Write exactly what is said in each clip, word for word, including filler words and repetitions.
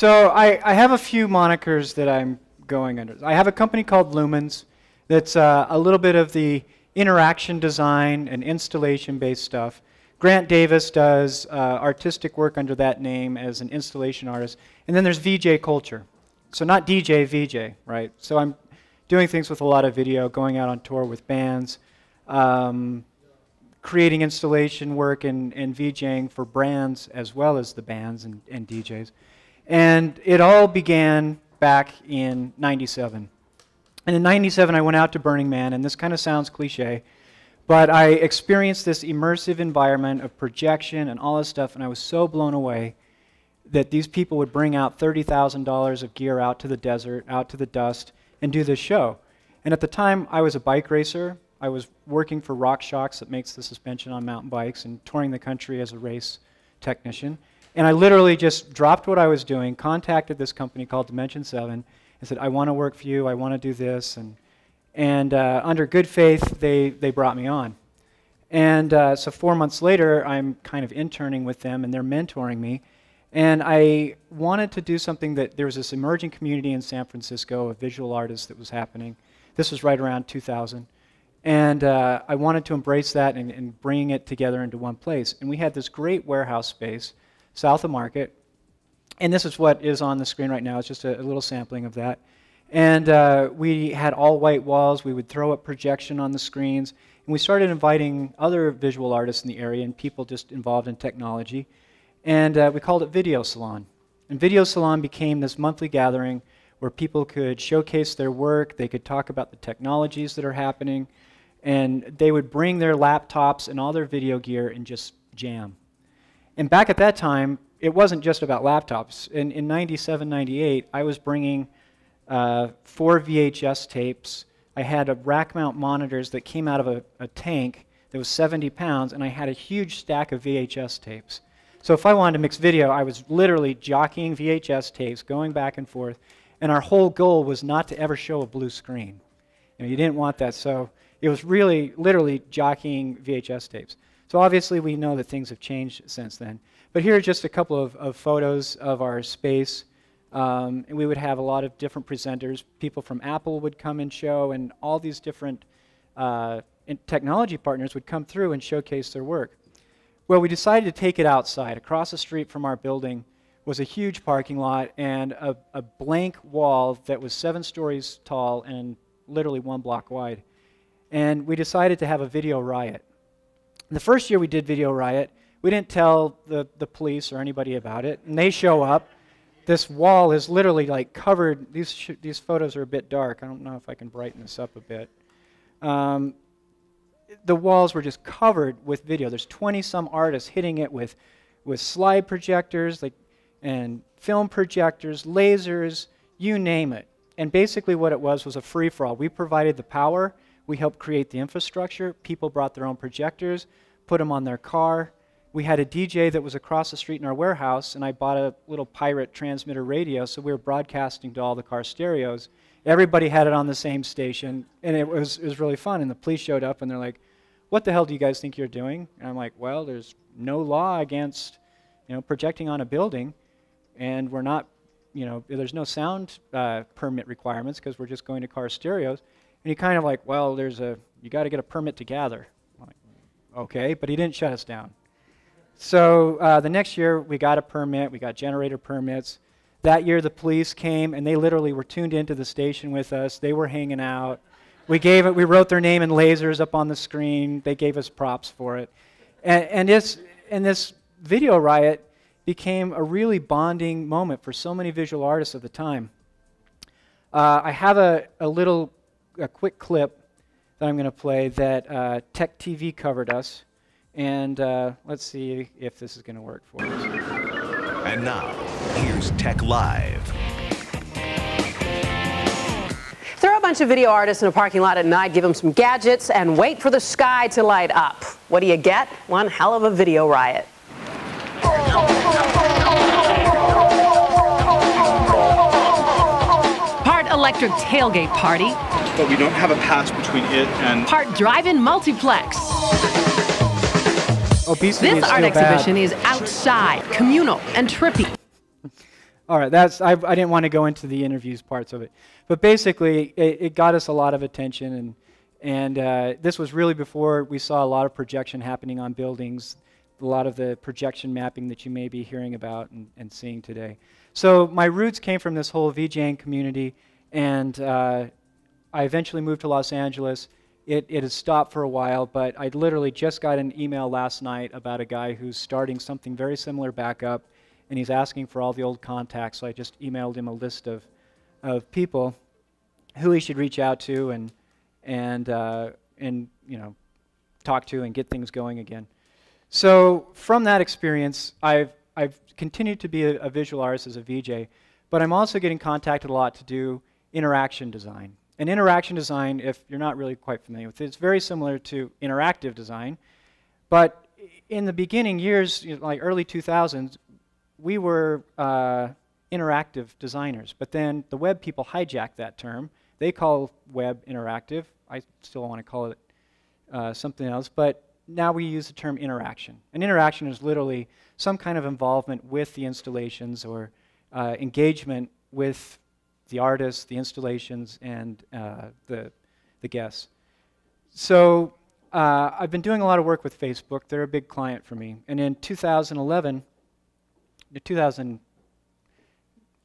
So I, I have a few monikers that I'm going under. I have a company called Lumens that's uh, a little bit of the interaction design and installation-based stuff. Grant Davis does uh, artistic work under that name as an installation artist. And then there's V J Culture. So not D J, V J, right? So I'm doing things with a lot of video, going out on tour with bands, um, creating installation work and, and VJing for brands as well as the bands and, and D Js. And it all began back in ninety-seven. And in ninety-seven, I went out to Burning Man, and this kind of sounds cliche, but I experienced this immersive environment of projection and all this stuff, and I was so blown away that these people would bring out thirty thousand dollars of gear out to the desert, out to the dust, and do this show. And at the time, I was a bike racer. I was working for RockShox that makes the suspension on mountain bikes and touring the country as a race technician. And I literally just dropped what I was doing, contacted this company called Dimension Seven, and said, I want to work for you, I want to do this, and And uh, under good faith, they, they brought me on. And uh, so four months later, I'm kind of interning with them, and they're mentoring me. And I wanted to do something that there was this emerging community in San Francisco of visual artists that was happening. This was right around two thousand. And uh, I wanted to embrace that and, and bring it together into one place. And we had this great warehouse space south of Market. And this is what is on the screen right now. It's just a, a little sampling of that. And uh, we had all white walls. We would throw up projection on the screens. And we started inviting other visual artists in the area and people just involved in technology. And uh, we called it Video Salon. And Video Salon became this monthly gathering where people could showcase their work. They could talk about the technologies that are happening. And they would bring their laptops and all their video gear and just jam. And back at that time, it wasn't just about laptops. In, in ninety-seven, ninety-eight, I was bringing Uh, four V H S tapes. I had a rack mount monitors that came out of a, a tank that was seventy pounds, and I had a huge stack of V H S tapes. So if I wanted to mix video, I was literally jockeying V H S tapes, going back and forth, and our whole goal was not to ever show a blue screen. You know, you didn't want that, so it was really, literally jockeying V H S tapes. So obviously we know that things have changed since then. But here are just a couple of, of photos of our space. Um, and we would have a lot of different presenters. People from Apple would come and show, and all these different uh, technology partners would come through and showcase their work. Well, we decided to take it outside. Across the street from our building was a huge parking lot and a, a blank wall that was seven stories tall and literally one block wide. And we decided to have a Video Riot. And the first year we did Video Riot, we didn't tell the, the police or anybody about it, and they show up. This wall is literally like covered. These sh these photos are a bit dark. I don't know if I can brighten this up a bit. Um, the walls were just covered with video. There's twenty some artists hitting it with, with slide projectors, like, and film projectors, lasers, you name it. And basically, what it was was a free for all. We provided the power. We helped create the infrastructure. People brought their own projectors, put them on their car. We had a D J that was across the street in our warehouse, and I bought a little pirate transmitter radio, so we were broadcasting to all the car stereos. Everybody had it on the same station, and it was, it was really fun. And the police showed up, and they're like, what the hell do you guys think you're doing? And I'm like, well, there's no law against, you know, projecting on a building, and we're not, you know, there's no sound uh, permit requirements because we're just going to car stereos. And he kind of like, well, there's a, you got to get a permit to gather. I'm like, okay, but he didn't shut us down. So uh, the next year, we got a permit. We got generator permits. That year, the police came, and they literally were tuned into the station with us. They were hanging out. We gave it. We wrote their name in lasers up on the screen. They gave us props for it. And, and, this, and this Video Riot became a really bonding moment for so many visual artists of the time. Uh, I have a, a little, a quick clip that I'm going to play that uh, Tech T V covered us. And uh, let's see if this is going to work for us. And now, here's Tech Live. Throw a bunch of video artists in a parking lot at night, give them some gadgets, and wait for the sky to light up. What do you get? One hell of a video riot. Part electric tailgate party. But we don't have a pass between it and... Part drive-in multiplex. Obesity this art exhibition bad. Is outside, communal, and trippy. All right, that's, I, I didn't want to go into the interviews parts of it. But basically, it, it got us a lot of attention, and, and uh, this was really before we saw a lot of projection happening on buildings, a lot of the projection mapping that you may be hearing about and, and seeing today. So my roots came from this whole VJing community, and uh, I eventually moved to Los Angeles. It, it had stopped for a while, but I literally just got an email last night about a guy who's starting something very similar back up, and he's asking for all the old contacts, so I just emailed him a list of, of people who he should reach out to and, and, uh, and you know, talk to and get things going again. So from that experience, I've, I've continued to be a, a visual artist as a V J, but I'm also getting contacted a lot to do interaction design. And interaction design, if you're not really quite familiar with it, it's very similar to interactive design. But in the beginning years, you know, like early two thousands, we were uh, interactive designers. But then the web people hijacked that term. They call web interactive. I still want to call it uh, something else. But now we use the term interaction. And interaction is literally some kind of involvement with the installations or uh, engagement with the artists, the installations, and uh, the, the guests. So uh, I've been doing a lot of work with Facebook. They're a big client for me. And in two thousand eleven, two thousand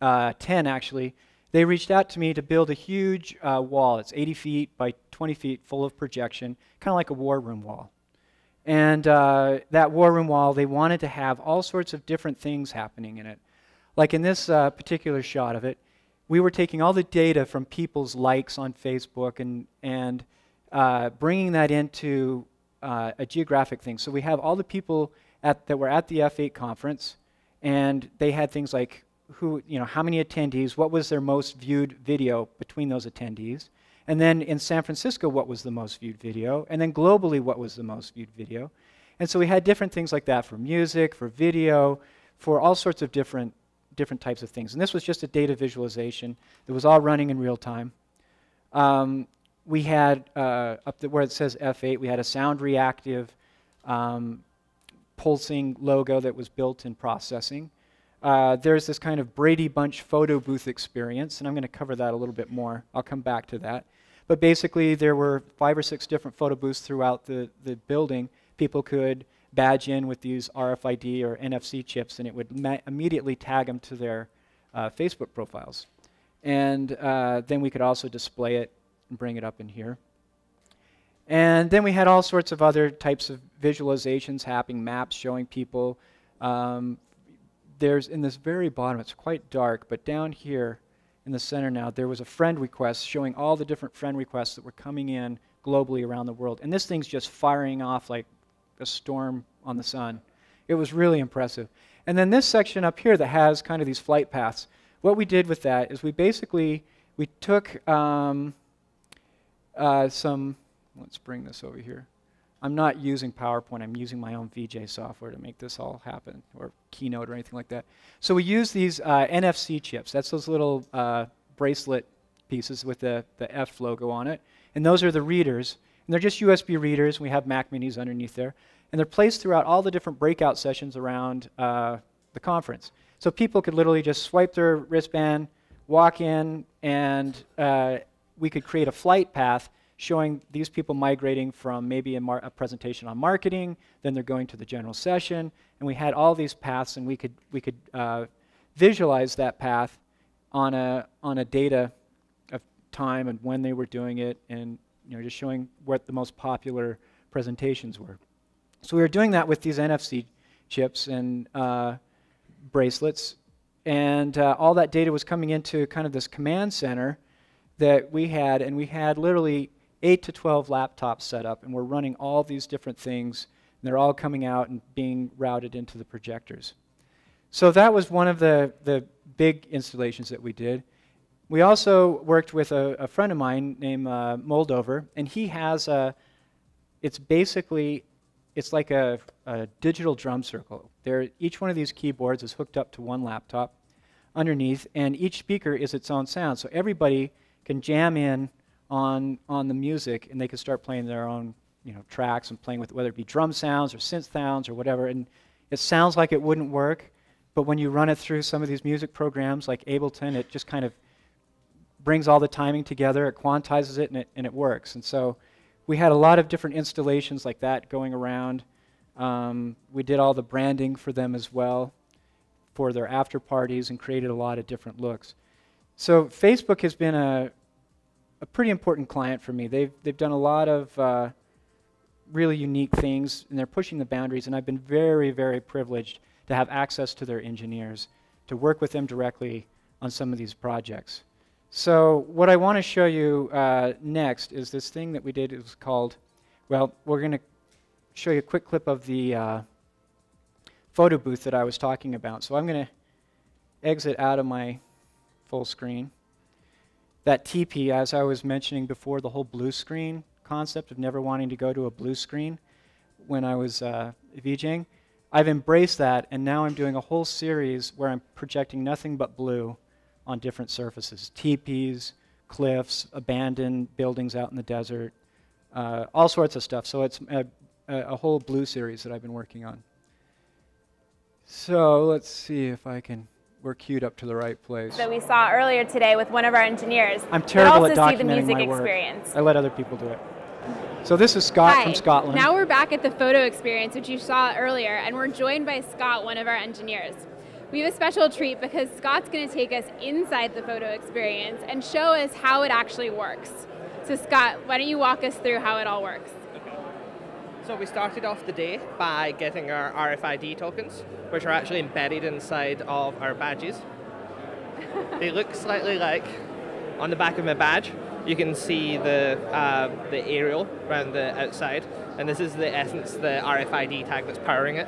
ten actually, they reached out to me to build a huge uh, wall. It's eighty feet by twenty feet full of projection, kind of like a war room wall. And uh, that war room wall, they wanted to have all sorts of different things happening in it. Like in this uh, particular shot of it, we were taking all the data from people's likes on Facebook and, and uh, bringing that into uh, a geographic thing. So we have all the people at, that were at the F eight conference, and they had things like who, you know, how many attendees, what was their most viewed video between those attendees, and then in San Francisco, what was the most viewed video, and then globally, what was the most viewed video. And so we had different things like that for music, for video, for all sorts of different different types of things. And this was just a data visualization that was all running in real time. Um, we had, uh, up the, where it says F eight, we had a sound reactive um, pulsing logo that was built in Processing. Uh, there's this kind of Brady Bunch photo booth experience, and I'm going to cover that a little bit more. I'll come back to that. But basically, there were five or six different photo booths throughout the, the building. People could badge in with these R F I D or N F C chips, and it would ma immediately tag them to their uh, Facebook profiles. And uh, then we could also display it and bring it up in here. And then we had all sorts of other types of visualizations happening, maps showing people. Um, there's in this very bottom, it's quite dark, but down here in the center now, there was a friend request showing all the different friend requests that were coming in globally around the world. And this thing's just firing off like a storm on the sun. It was really impressive. And then this section up here that has kind of these flight paths, what we did with that is we basically, we took um, uh, some, let's bring this over here. I'm not using PowerPoint, I'm using my own V J software to make this all happen, or Keynote or anything like that. So we use these uh, N F C chips. That's those little uh, bracelet pieces with the, the F logo on it. And those are the readers. And they're just U S B readers. We have Mac Minis underneath there. And they're placed throughout all the different breakout sessions around uh, the conference. So people could literally just swipe their wristband, walk in, and uh, we could create a flight path showing these people migrating from maybe a, mar a presentation on marketing, then they're going to the general session. And we had all these paths, and we could, we could uh, visualize that path on a, on a data of time and when they were doing it, and you know, just showing what the most popular presentations were. So we were doing that with these N F C chips and uh, bracelets, and uh, all that data was coming into kind of this command center that we had, and we had literally eight to twelve laptops set up, and we're running all these different things, and they're all coming out and being routed into the projectors. So that was one of the, the big installations that we did. We also worked with a, a friend of mine named uh, Moldover, and he has a, it's basically, it's like a, a digital drum circle. There, each one of these keyboards is hooked up to one laptop underneath, and each speaker is its own sound. So everybody can jam in on, on the music, and they can start playing their own you know, tracks and playing with whether it be drum sounds or synth sounds or whatever, and it sounds like it wouldn't work, but when you run it through some of these music programs like Ableton, it just kind of brings all the timing together, it quantizes it, and it, and it works. And so we had a lot of different installations like that going around. Um, we did all the branding for them as well for their after parties and created a lot of different looks. So Facebook has been a, a pretty important client for me. They've, they've done a lot of uh, really unique things, and they're pushing the boundaries, and I've been very, very privileged to have access to their engineers, to work with them directly on some of these projects. So what I want to show you uh, next is this thing that we did. It was called, well, we're going to show you a quick clip of the uh, photo booth that I was talking about. So I'm going to exit out of my full screen. That T P, as I was mentioning before, the whole blue screen concept of never wanting to go to a blue screen when I was uh, VJing, I've embraced that, and now I'm doing a whole series where I'm projecting nothing but blue on different surfaces, teepees, cliffs, abandoned buildings out in the desert, uh, all sorts of stuff. So it's a, a whole blue series that I've been working on. So let's see if I can... We're queued up to the right place. That we saw earlier today with one of our engineers. I'm terrible at documenting my work. Also see the music experience. I let other people do it. So this is Scott Hi. from Scotland. Now we're back at the photo experience, which you saw earlier, and we're joined by Scott, one of our engineers. We have a special treat because Scott's going to take us inside the photo experience and show us how it actually works. So Scott, why don't you walk us through how it all works? So we started off the day by getting our R F I D tokens, which are actually embedded inside of our badges. They look slightly like, on the back of my badge, you can see the, uh, the aerial around the outside, and this is the essence, the R F I D tag that's powering it.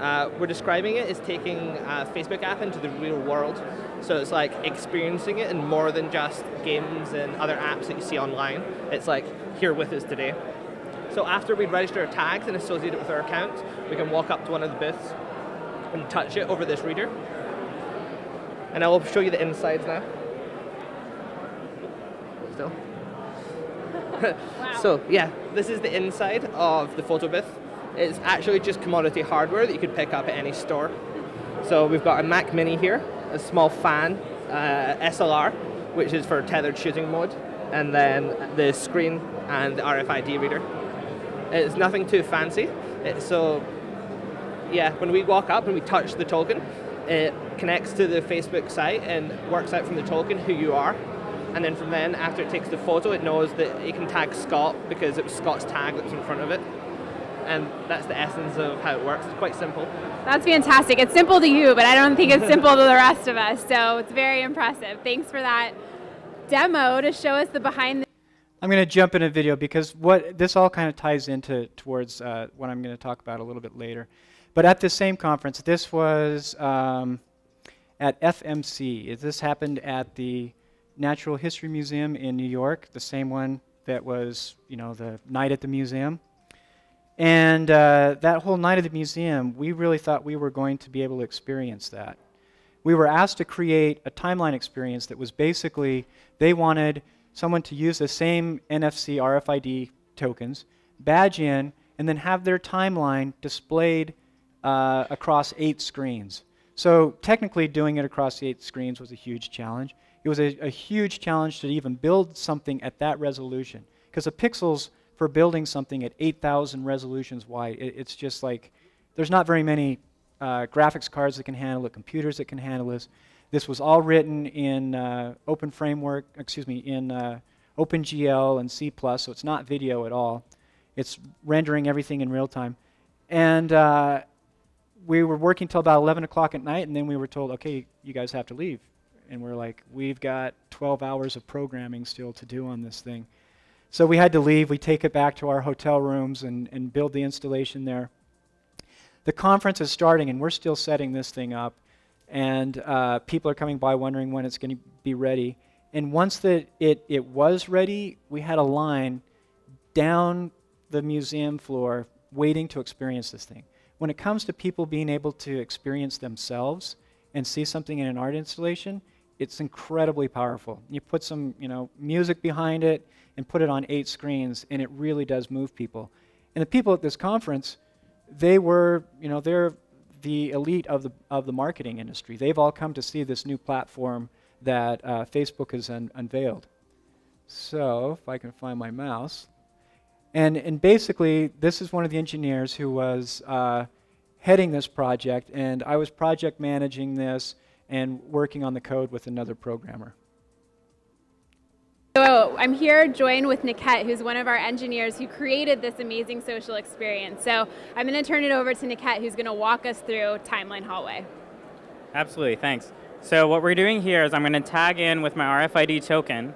Uh, we're describing it as taking a Facebook app into the real world, so it's like experiencing it in more than just games and other apps that you see online. It's like, here with us today. So after we register our tags and associate it with our account, we can walk up to one of the booths and touch it over this reader. And I will show you the insides now. Still. Wow. So yeah, this is the inside of the photo booth. It's actually just commodity hardware that you could pick up at any store. So we've got a Mac Mini here, a small fan, uh, S L R, which is for tethered shooting mode, and then the screen and the R F I D reader. It's nothing too fancy. It's so, yeah, when we walk up and we touch the token, it connects to the Facebook site and works out from the token who you are. And then from then, after it takes the photo, it knows that it can tag Scott because it was Scott's tag that was in front of it. And that's the essence of how it works. It's quite simple. That's fantastic. It's simple to you, but I don't think it's simple to the rest of us. So it's very impressive. Thanks for that demo to show us the behind the I'm going to jump in a video because what this all kind of ties into towards uh, what I'm going to talk about a little bit later. But at the same conference, this was um, at F M C. This happened at the Natural History Museum in New York, the same one that was, you know, the night at the museum. And uh, that whole night at the museum, we really thought we were going to be able to experience that. We were asked to create a timeline experience that was basically, they wanted someone to use the same N F C R F I D tokens, badge in, and then have their timeline displayed uh, across eight screens. So technically doing it across eight screens was a huge challenge. It was a, a huge challenge to even build something at that resolution, because the pixels for building something at eight thousand resolutions wide, it, it's just like, there's not very many uh, graphics cards that can handle it, computers that can handle this. This was all written in uh, open framework, excuse me, in uh, OpenGL and C plus, so it's not video at all. It's rendering everything in real time. And uh, we were working till about eleven o'clock at night, and then we were told, okay, you guys have to leave. And we're like, we've got twelve hours of programming still to do on this thing. So we had to leave. We take it back to our hotel rooms and, and build the installation there. The conference is starting, and we're still setting this thing up. And uh, people are coming by wondering when it's going to be ready. And once that it, it was ready, we had a line down the museum floor waiting to experience this thing. When it comes to people being able to experience themselves and see something in an art installation, it's incredibly powerful. You put some, you know, music behind it and put it on eight screens, and it really does move people. And the people at this conference, they were, you know, they're the elite of the, of the marketing industry. They've all come to see this new platform that uh, Facebook has un unveiled. So if I can find my mouse. And, and basically, this is one of the engineers who was uh, heading this project, and I was project managing this and working on the code with another programmer. So I'm here joined with Niket, who's one of our engineers who created this amazing social experience. So I'm going to turn it over to Niket, who's going to walk us through Timeline Hallway. Absolutely, thanks. So what we're doing here is I'm going to tag in with my R F I D token.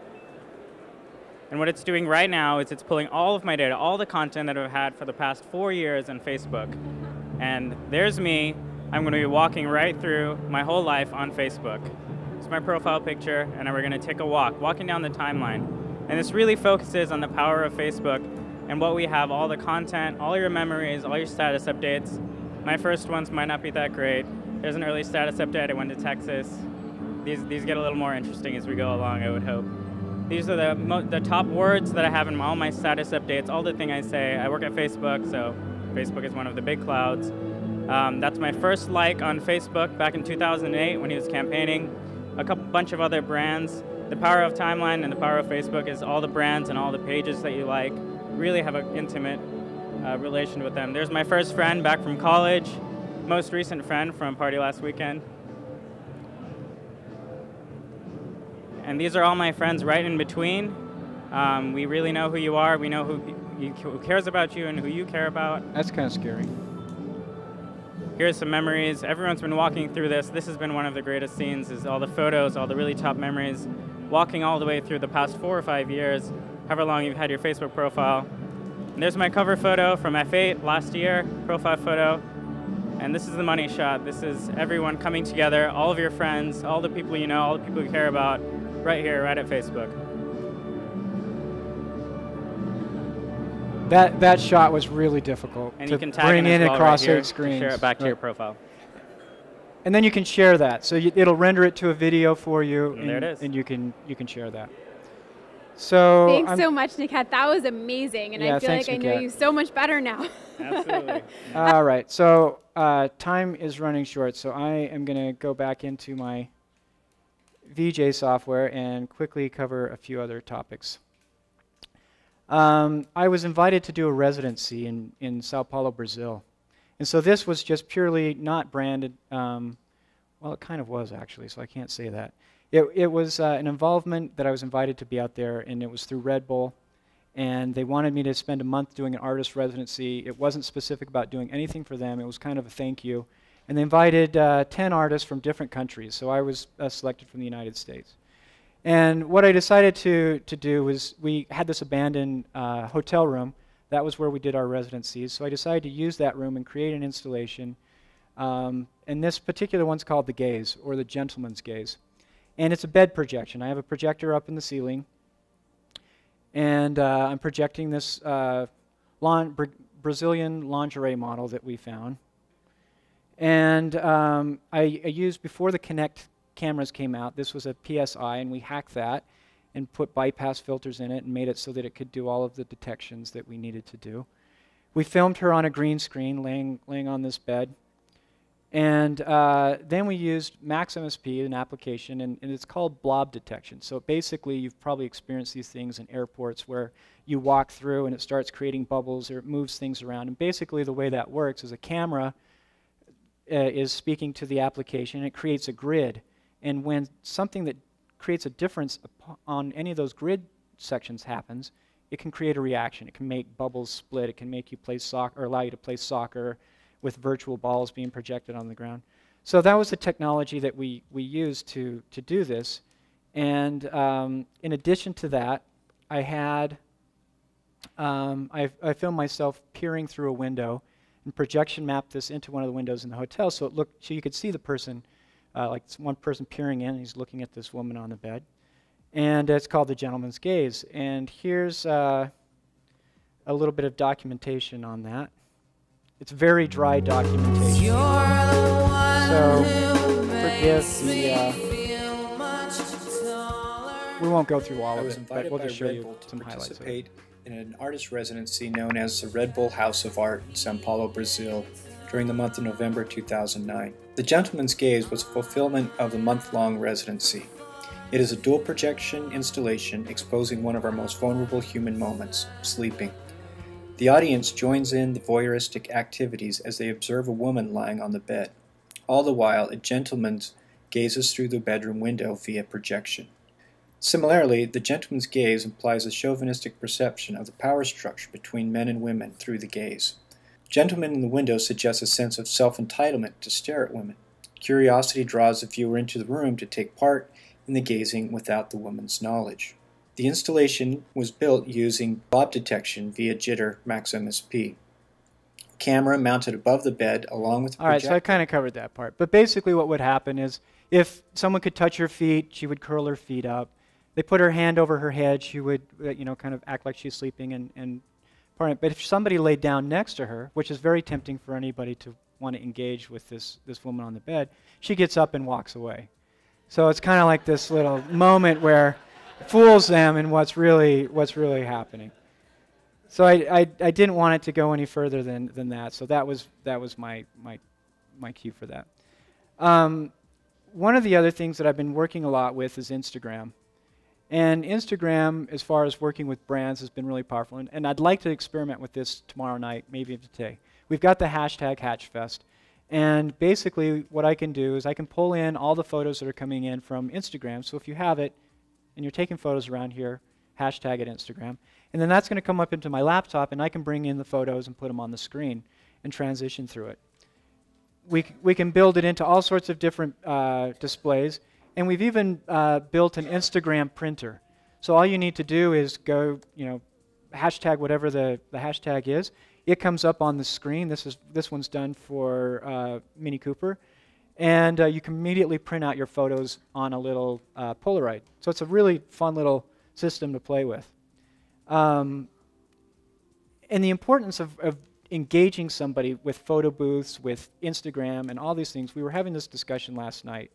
And what it's doing right now is it's pulling all of my data, all the content that I've had for the past four years on Facebook. And there's me. I'm going to be walking right through my whole life on Facebook. It's my profile picture, and we're going to take a walk, walking down the timeline. And this really focuses on the power of Facebook and what we have, all the content, all your memories, all your status updates. My first ones might not be that great. There's an early status update. I went to Texas. These, these get a little more interesting as we go along, I would hope. These are the, mo the top words that I have in my, all my status updates, all the things I say. I work at Facebook, so Facebook is one of the big clouds. Um, that's my first like on Facebook back in two thousand eight when he was campaigning. A couple, bunch of other brands. The power of Timeline and the power of Facebook is all the brands and all the pages that you like. Really have an intimate uh, relation with them. There's my first friend back from college, most recent friend from a party last weekend. And these are all my friends right in between. Um, we really know who you are. We know who, you, who cares about you and who you care about. That's kind of scary. Here's some memories. Everyone's been walking through this. This has been one of the greatest scenes, is all the photos, all the really top memories, walking all the way through the past four or five years, however long you've had your Facebook profile. And there's my cover photo from F eight last year, profile photo. And this is the money shot. This is everyone coming together, all of your friends, all the people you know, all the people you care about, right here, right at Facebook. That, that shot was really difficult and to you can tag bring in, in well across right eight screens. Share it back to right. your profile. And then you can share that. So you, it'll render it to a video for you. And, and there it is. And you can, you can share that. So Thanks I'm, so much, Niket. That was amazing. And yeah, I feel thanks, like I Niket. know you so much better now. Absolutely. All right. So uh, time is running short. So I am going to go back into my V J software and quickly cover a few other topics. Um, I was invited to do a residency in, in Sao Paulo, Brazil. And so this was just purely not branded. Um, well, it kind of was, actually, so I can't say that. It, it was uh, an involvement that I was invited to be out there, and it was through Red Bull. And they wanted me to spend a month doing an artist residency. It wasn't specific about doing anything for them. It was kind of a thank you. And they invited uh, ten artists from different countries, so I was uh, selected from the United States. And what I decided to, to do was we had this abandoned uh, hotel room. That was where we did our residencies, so I decided to use that room and create an installation. Um, and this particular one's called The Gaze, or The Gentleman's Gaze. And it's a bed projection. I have a projector up in the ceiling, and uh, I'm projecting this uh, lawn, Bra- Brazilian lingerie model that we found. And um, I, I used, before the Kinect cameras came out, this was a P S I, and we hacked that and put bypass filters in it and made it so that it could do all of the detections that we needed to do. We filmed her on a green screen laying, laying on this bed. And uh, then we used Max M S P, an application, and, and it's called blob detection. So basically, you've probably experienced these things in airports where you walk through and it starts creating bubbles or it moves things around. And basically, the way that works is a camera Uh, is speaking to the application, and it creates a grid. And when something that creates a difference on any of those grid sections happens, it can create a reaction. It can make bubbles split. It can make you play soccer, or allow you to play soccer with virtual balls being projected on the ground. So that was the technology that we, we used to, to do this. And um, in addition to that, I had, um, I, I filmed myself peering through a window and projection mapped this into one of the windows in the hotel, so it looked, so you could see the person, uh, like one person peering in, and he's looking at this woman on the bed. And it's called The Gentleman's Gaze. And here's uh, a little bit of documentation on that. It's very dry documentation. You're the one so who forgive the, uh, feel much taller. We won't go through all I of it, but we'll just show Red you some highlights of it. In an artist residency known as the Red Bull House of Art in São Paulo, Brazil, during the month of November two thousand nine. The Gentleman's Gaze was a fulfillment of the month-long residency. It is a dual projection installation exposing one of our most vulnerable human moments, sleeping. The audience joins in the voyeuristic activities as they observe a woman lying on the bed. All the while, a gentleman gazes through the bedroom window via projection. Similarly, the gentleman's gaze implies a chauvinistic perception of the power structure between men and women through the gaze. Gentlemen in the window suggests a sense of self-entitlement to stare at women. Curiosity draws the viewer into the room to take part in the gazing without the woman's knowledge. The installation was built using bob detection via jitter max M S P. Camera mounted above the bed along with the projector. All right, so I kind of covered that part. But basically what would happen is if someone could touch her feet, she would curl her feet up. They put her hand over her head, she would, you know, kind of act like she's sleeping and, and part of it. But if somebody laid down next to her, which is very tempting for anybody to want to engage with this, this woman on the bed, she gets up and walks away. So it's kind of like this little moment where it fools them in what's really, what's really happening. So I, I, I didn't want it to go any further than, than that. So that was, that was my, my, my cue for that. Um, one of the other things that I've been working a lot with is Instagram. And Instagram, as far as working with brands, has been really powerful. And, and I'd like to experiment with this tomorrow night, maybe today. We've got the hashtag HatchFest. And basically what I can do is I can pull in all the photos that are coming in from Instagram. So if you have it and you're taking photos around here, hashtag it Instagram. And then that's going to come up into my laptop, and I can bring in the photos and put them on the screen and transition through it. We, c we can build it into all sorts of different uh, displays. And we've even uh, built an Instagram printer. So all you need to do is go, you know, hashtag whatever the, the hashtag is. It comes up on the screen. This is this one's done for uh, Mini Cooper. And uh, you can immediately print out your photos on a little uh, Polaroid. So it's a really fun little system to play with. Um, and the importance of, of engaging somebody with photo booths, with Instagram, and all these things. We were having this discussion last night.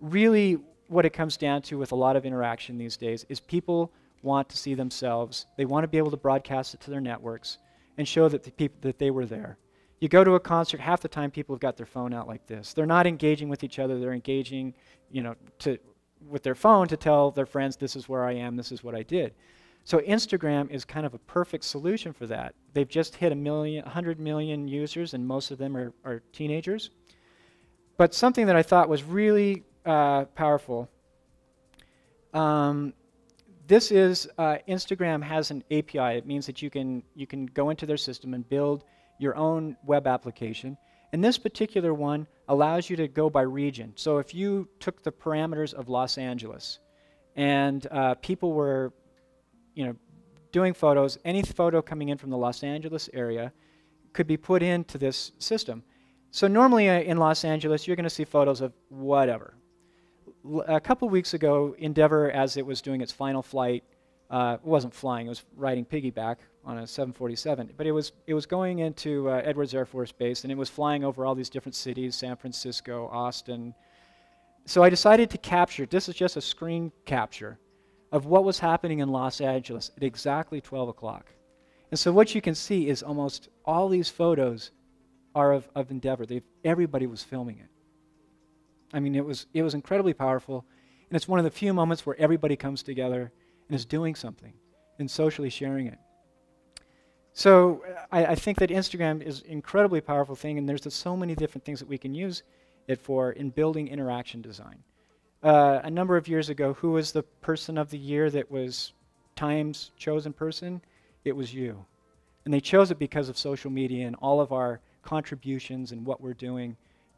Really what it comes down to with a lot of interaction these days is people want to see themselves. They want to be able to broadcast it to their networks and show that the people that they were there. You go to a concert, half the time people have got their phone out like this. They're not engaging with each other. They're engaging, you know, to, with their phone to tell their friends, this is where I am, this is what I did. So Instagram is kind of a perfect solution for that. They've just hit a million, one hundred million users, and most of them are, are teenagers. But something that I thought was really Uh, powerful. Um, this is uh, Instagram has an A P I. It means that you can you can go into their system and build your own web application. And this particular one allows you to go by region. So if you took the parameters of Los Angeles, and uh, people were, you know, doing photos, any photo coming in from the Los Angeles area could be put into this system. So normally uh, in Los Angeles, you're going to see photos of whatever. A couple weeks ago, Endeavor, as it was doing its final flight, uh, it wasn't flying, it was riding piggyback on a seven forty-seven, but it was, it was going into uh, Edwards Air Force Base, and it was flying over all these different cities, San Francisco, Austin. So I decided to capture, this is just a screen capture, of what was happening in Los Angeles at exactly twelve o'clock. And so what you can see is almost all these photos are of, of Endeavor. They've, everybody was filming it. I mean, it was, it was incredibly powerful, and it's one of the few moments where everybody comes together and is doing something and socially sharing it. So I, I think that Instagram is an incredibly powerful thing, and there's just so many different things that we can use it for in building interaction design. Uh, a number of years ago, who was the person of the year that was Time's chosen person? It was you. And they chose it because of social media and all of our contributions and what we're doing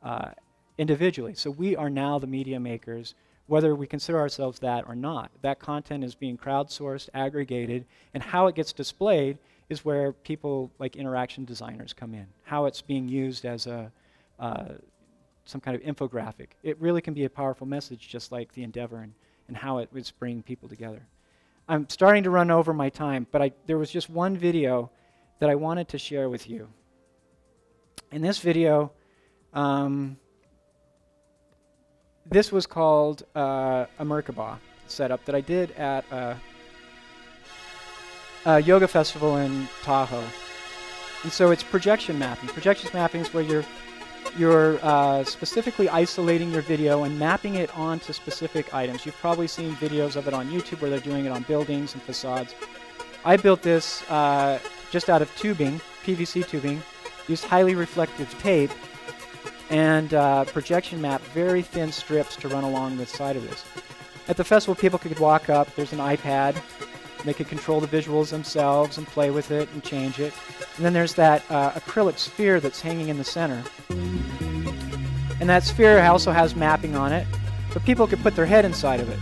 uh, individually. So we are now the media makers, whether we consider ourselves that or not. That content is being crowdsourced, aggregated, and how it gets displayed is where people like interaction designers come in, how it's being used as a, uh, some kind of infographic. It really can be a powerful message, just like the Endeavor and, and how it was bringing people together. I'm starting to run over my time, but I, there was just one video that I wanted to share with you. In this video, um, this was called uh, a Merkabah setup that I did at a, a yoga festival in Tahoe. And so it's projection mapping. Projection mapping is where you're You're uh, specifically isolating your video and mapping it onto specific items. You've probably seen videos of it on YouTube where they're doing it on buildings and facades. I built this uh, just out of tubing, P V C tubing, used highly reflective tape, and uh, projection map very thin strips to run along the side of this. At the festival, people could walk up, there's an iPad, and they could control the visuals themselves and play with it and change it. And then there's that uh, acrylic sphere that's hanging in the center. And that sphere also has mapping on it, but people could put their head inside of it.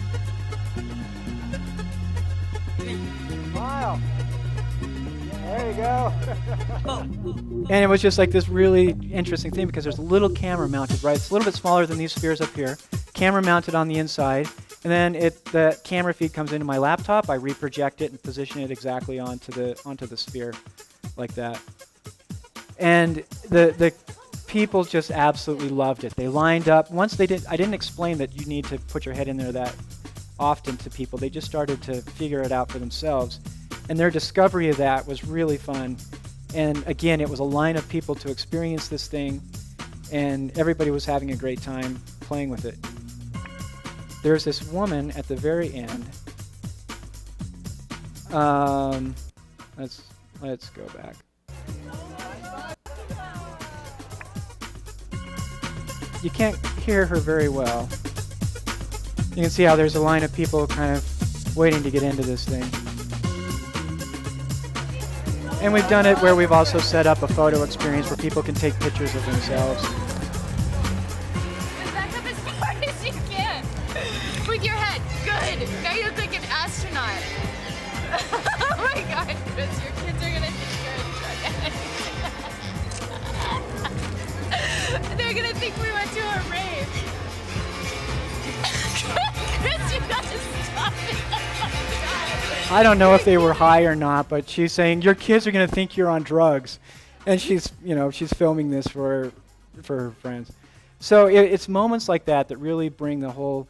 Wow. There you go. And it was just like this really interesting thing because there's a little camera mounted, right? It's a little bit smaller than these spheres up here. Camera mounted on the inside. And then it, the camera feed comes into my laptop. I reproject it and position it exactly onto the, onto the sphere like that. And the, the people just absolutely loved it. They lined up. Once they did, I didn't explain that you need to put your head in there that often to people. They just started to figure it out for themselves. And their discovery of that was really fun. And again, it was a line of people to experience this thing. And everybody was having a great time playing with it. There's this woman at the very end. Um, let's, let's go back. You can't hear her very well. You can see how there's a line of people kind of waiting to get into this thing. And we've done it where we've also set up a photo experience where people can take pictures of themselves. Just back up as far as you can. With your head. Good. Now you look like an astronaut. Oh my God, Chris, your kids are going to think you're a drug addict. They're going to think we went to a rave. Chris, you got to stop it. I don't know if they were high or not, but she's saying, your kids are going to think you're on drugs. And she's, you know, she's filming this for, for her friends. So it, it's moments like that that really bring the whole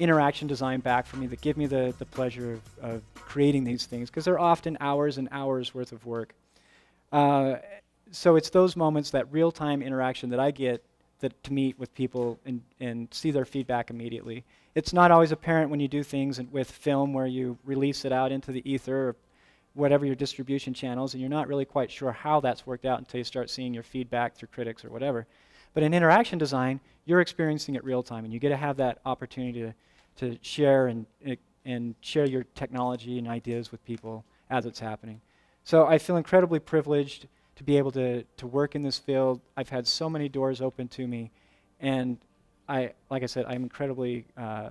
interaction design back for me, that give me the, the pleasure of, of creating these things, because they're often hours and hours worth of work. Uh, so it's those moments, that real-time interaction that I get that to meet with people and, and see their feedback immediately. It's not always apparent when you do things and with film where you release it out into the ether or whatever your distribution channels, and you're not really quite sure how that's worked out until you start seeing your feedback through critics or whatever. But in interaction design, you're experiencing it real-time, and you get to have that opportunity to to share and, and share your technology and ideas with people as it's happening. So I feel incredibly privileged to be able to, to work in this field. I've had so many doors open to me, and I, like I said, I'm incredibly uh,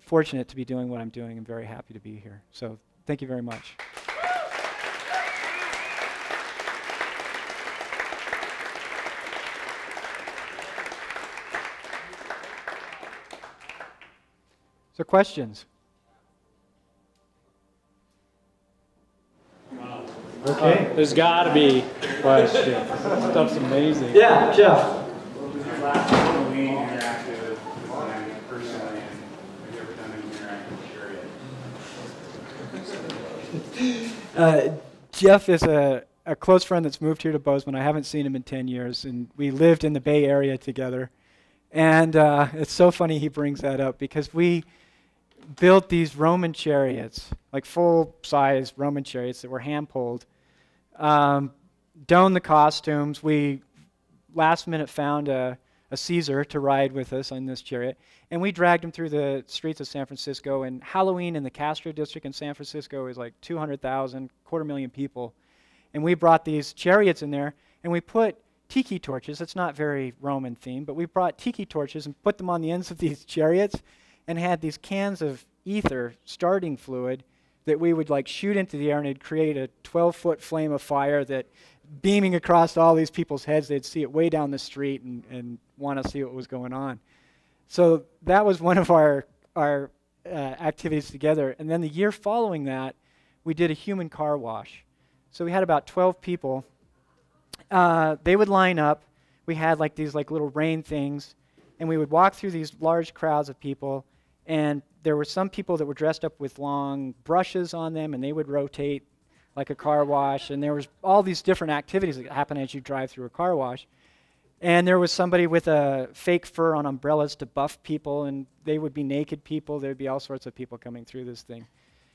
fortunate to be doing what I'm doing. I'm very happy to be here. So thank you very much. So questions? Wow. Okay. Uh, there's got to be questions. Stuff's amazing. Yeah, Jeff. What was your last Halloween interactive design personally, and have you ever done an interactive period? uh, Jeff is a, a close friend that's moved here to Bozeman. I haven't seen him in ten years, and we lived in the Bay Area together. And uh, it's so funny he brings that up, because we built these Roman chariots, like full-size Roman chariots that were hand-pulled, um, donned the costumes. We last-minute found a, a Caesar to ride with us on this chariot, and we dragged him through the streets of San Francisco. And Halloween in the Castro District in San Francisco is like two hundred thousand, quarter million people. And we brought these chariots in there, and we put tiki torches. It's not very Roman themed, but we brought tiki torches and put them on the ends of these chariots and had these cans of ether, starting fluid, that we would like shoot into the air, and it'd create a twelve foot flame of fire that beaming across all these people's heads, they'd see it way down the street and, and want to see what was going on. So that was one of our, our uh, activities together. And then the year following that, we did a human car wash. So we had about twelve people. Uh, they would line up. We had like these like little rain things, and we would walk through these large crowds of people, and there were some people that were dressed up with long brushes on them, and they would rotate like a car wash, and there was all these different activities that happen as you drive through a car wash. And there was somebody with a fake fur on umbrellas to buff people, and they would be naked people. There would be all sorts of people coming through this thing.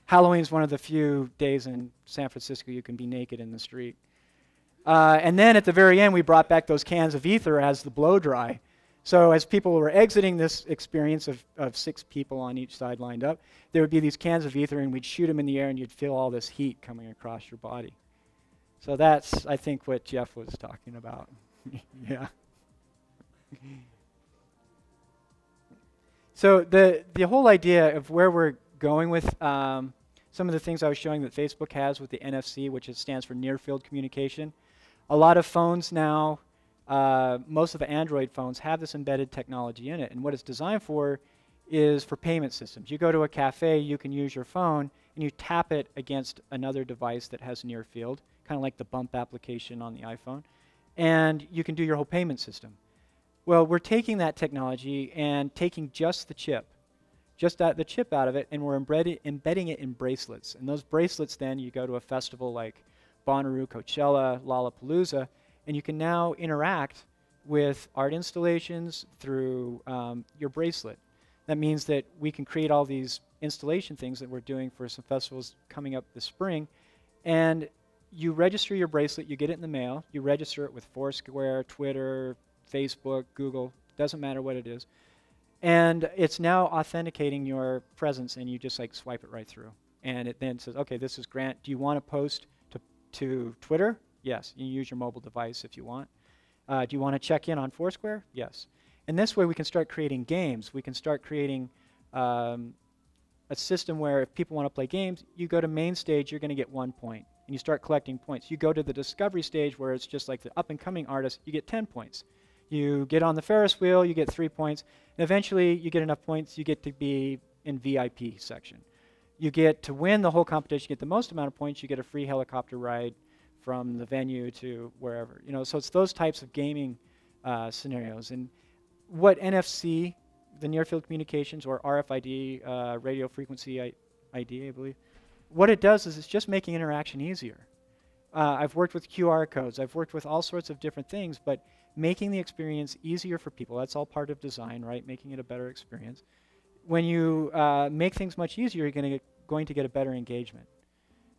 Halloween's one of the few days in San Francisco you can be naked in the street. Uh, and then at the very end, we brought back those cans of ether as the blow-dry. So as people were exiting this experience of, of six people on each side lined up, there would be these cans of ether, and we'd shoot them in the air, and you'd feel all this heat coming across your body. So that's, I think, what Jeff was talking about. Yeah. So the, the whole idea of where we're going with um, some of the things I was showing that Facebook has with the N F C, which is, stands for near-field communication. A lot of phones now, uh, most of the Android phones, have this embedded technology in it. And what it's designed for is for payment systems. You go to a cafe, you can use your phone, and you tap it against another device that has near-field, kind of like the bump application on the iPhone. And you can do your whole payment system. Well, we're taking that technology and taking just the chip, just that the chip out of it, and we're embedded, embedding it in bracelets. And those bracelets, then, you go to a festival like Bonnaroo, Coachella, Lollapalooza, and you can now interact with art installations through um, your bracelet. That means that we can create all these installation things that we're doing for some festivals coming up this spring, and you register your bracelet, you get it in the mail, you register it with Foursquare, Twitter, Facebook, Google, doesn't matter what it is. And it's now authenticating your presence, and you just like swipe it right through. And it then says, okay, this is Grant. Do you want to post to, to Twitter? Yes. You use your mobile device if you want. Uh, do you want to check in on Foursquare? Yes. And this way we can start creating games. We can start creating um, a system where if people want to play games, you go to main stage, you're going to get one point. And you start collecting points. You go to the discovery stage where it's just like the up-and-coming artist, you get ten points. You get on the Ferris wheel, you get three points. And eventually, you get enough points, you get to be in V I P section. You get to win the whole competition, you get the most amount of points, you get a free helicopter ride from the venue to wherever. You know, so it's those types of gaming uh, scenarios. And what N F C, the near-field communications, or R F I D, uh, radio frequency I D, I believe, what it does is it's just making interaction easier. Uh, I've worked with Q R codes. I've worked with all sorts of different things, but making the experience easier for people, that's all part of design, right? Making it a better experience. When you uh, make things much easier, you're gonna get, going to get a better engagement.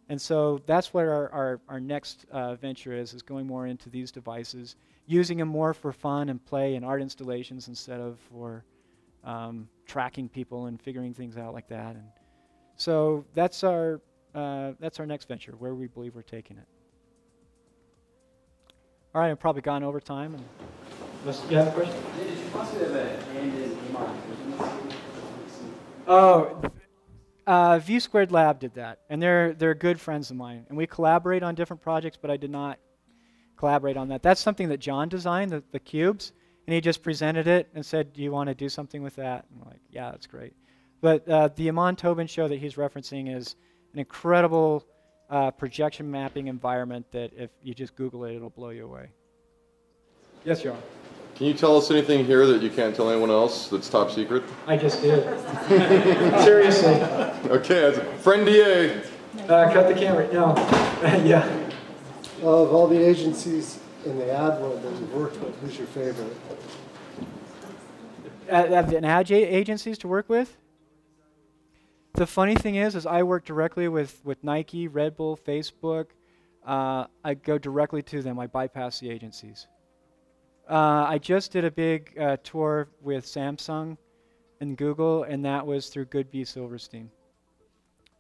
And so that's what our, our, our next uh, venture is, is going more into these devices, using them more for fun and play and art installations instead of for um, tracking people and figuring things out like that. And so that's our, uh, that's our next venture, where we believe we're taking it. All right, I've probably gone over time. And let's, you have a question? Is it possible to have a hand in mind? Oh, uh, V Squared Lab did that, and they're, they're good friends of mine. And we collaborate on different projects, but I did not collaborate on that. That's something that John designed, the, the cubes, and he just presented it and said, do you want to do something with that? And I'm like, yeah, that's great. But uh, the Iman Tobin show that he's referencing is an incredible uh, projection mapping environment that if you just Google it, it'll blow you away. Yes, John? Can you tell us anything here that you can't tell anyone else that's top secret? I just did. Seriously. Okay, friend D A. Uh, cut the camera. No. Yeah. Of all the agencies in the ad world that you've worked with, who's your favorite? An ad agencies to work with? The funny thing is, is I work directly with, with Nike, Red Bull, Facebook. Uh, I go directly to them. I bypass the agencies. Uh, I just did a big uh, tour with Samsung and Google, and that was through Goodby Silverstein.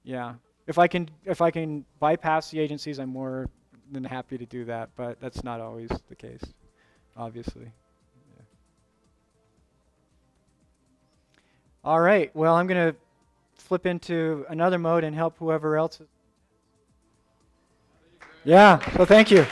Yeah. If I can, if I can bypass the agencies, I'm more than happy to do that, but that's not always the case, obviously. Yeah. All right. Well, I'm going to flip into another mode and help whoever else. Yeah, so thank you.